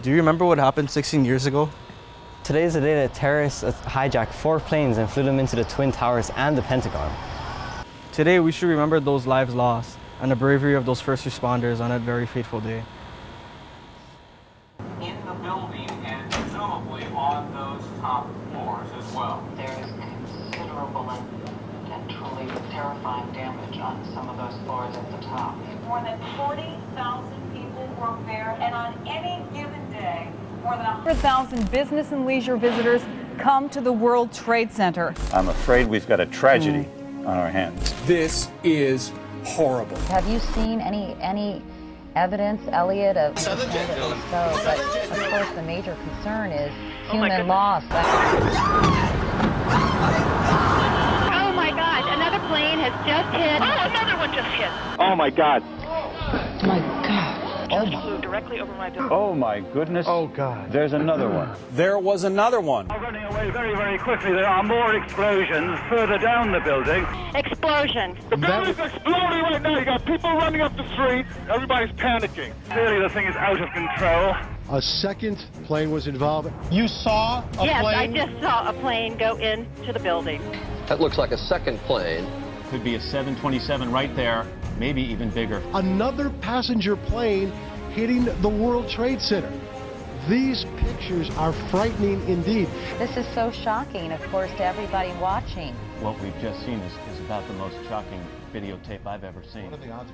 Do you remember what happened 16 years ago? Today is the day that terrorists hijacked 4 planes and flew them into the Twin Towers and the Pentagon. Today we should remember those lives lost and the bravery of those first responders on that very fateful day. In the building and presumably on those top floors as well. There is considerable and truly terrifying damage on some of those floors at the top. More than 40,000 people were there, and on any given day, more than 100,000 business and leisure visitors come to the World Trade Center. I'm afraid we've got a tragedy on our hands. This is horrible. Have you seen any evidence, Elliot, of so, but of course the major concern is human loss. Oh my gosh, another plane has just hit. Oh, another one just hit. Oh my God. Oh my God. Just flew directly over my building. Oh my goodness. Oh God. There's another one. There was another one. Running away very, very quickly. There are more explosions further down the building. Explosion. The building's exploding right now. You got people running up the street. Everybody's panicking. Clearly the thing is out of control. A second plane was involved. You saw a plane? Yes, I just saw a plane go into the building. That looks like a second plane. Could be a 727 right there. Maybe even bigger. Another passenger plane hitting the World Trade Center. These pictures are frightening indeed. This is so shocking, of course, to everybody watching. What we've just seen is about the most shocking videotape I've ever seen. What are the odds?